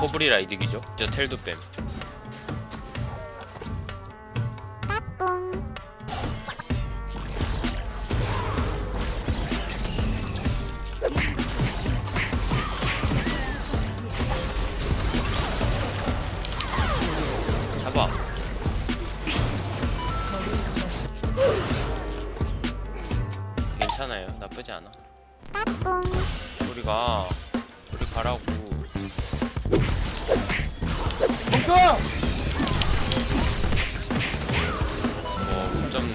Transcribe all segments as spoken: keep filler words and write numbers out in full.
포블이라 이득이죠. 저 텔도 뺨. 까꿍. 잡아. 괜찮아요. 나쁘지 않아. 까꿍. 우리가 우리 가라고. 어, 점점.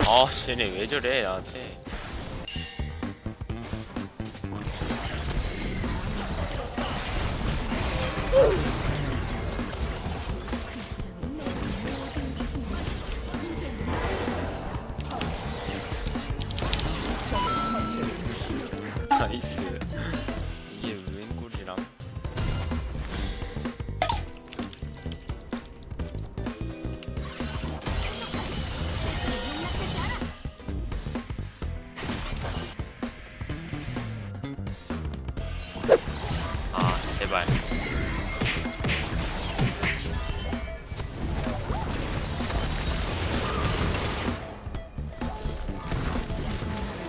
아, 쟤네 왜 저래 나한테. 나이스. 이게 웬 꼴이랑. 아, 제발.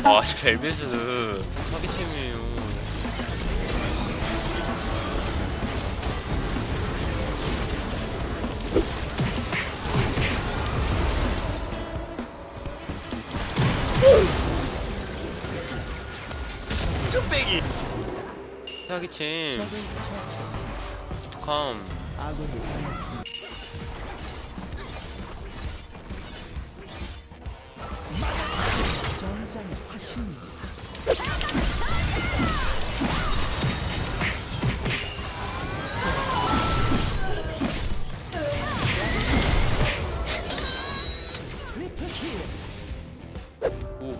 아, 저 벨벳은 사기팀이에요. 쭈빼기! 사기팀. 어떡함. 오.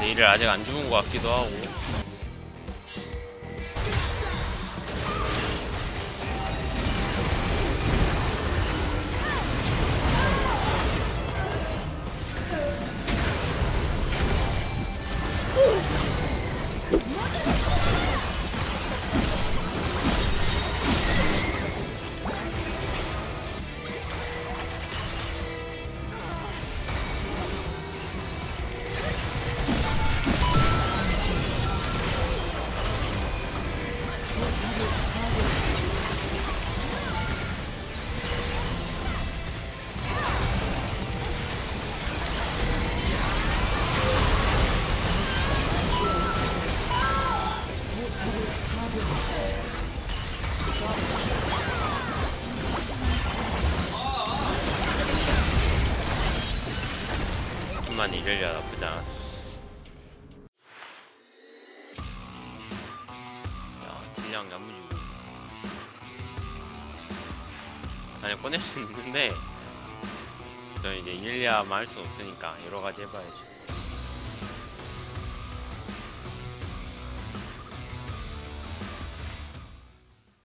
내일을 아직 안 죽은 것 같기도 하고. 하지만 이렐리아 나쁘지 않았어. 야, 딜량 야무지고. 아니, 꺼낼 수 있는데 저 이제 이렐리아만 할 수 없으니까 여러가지 해봐야지.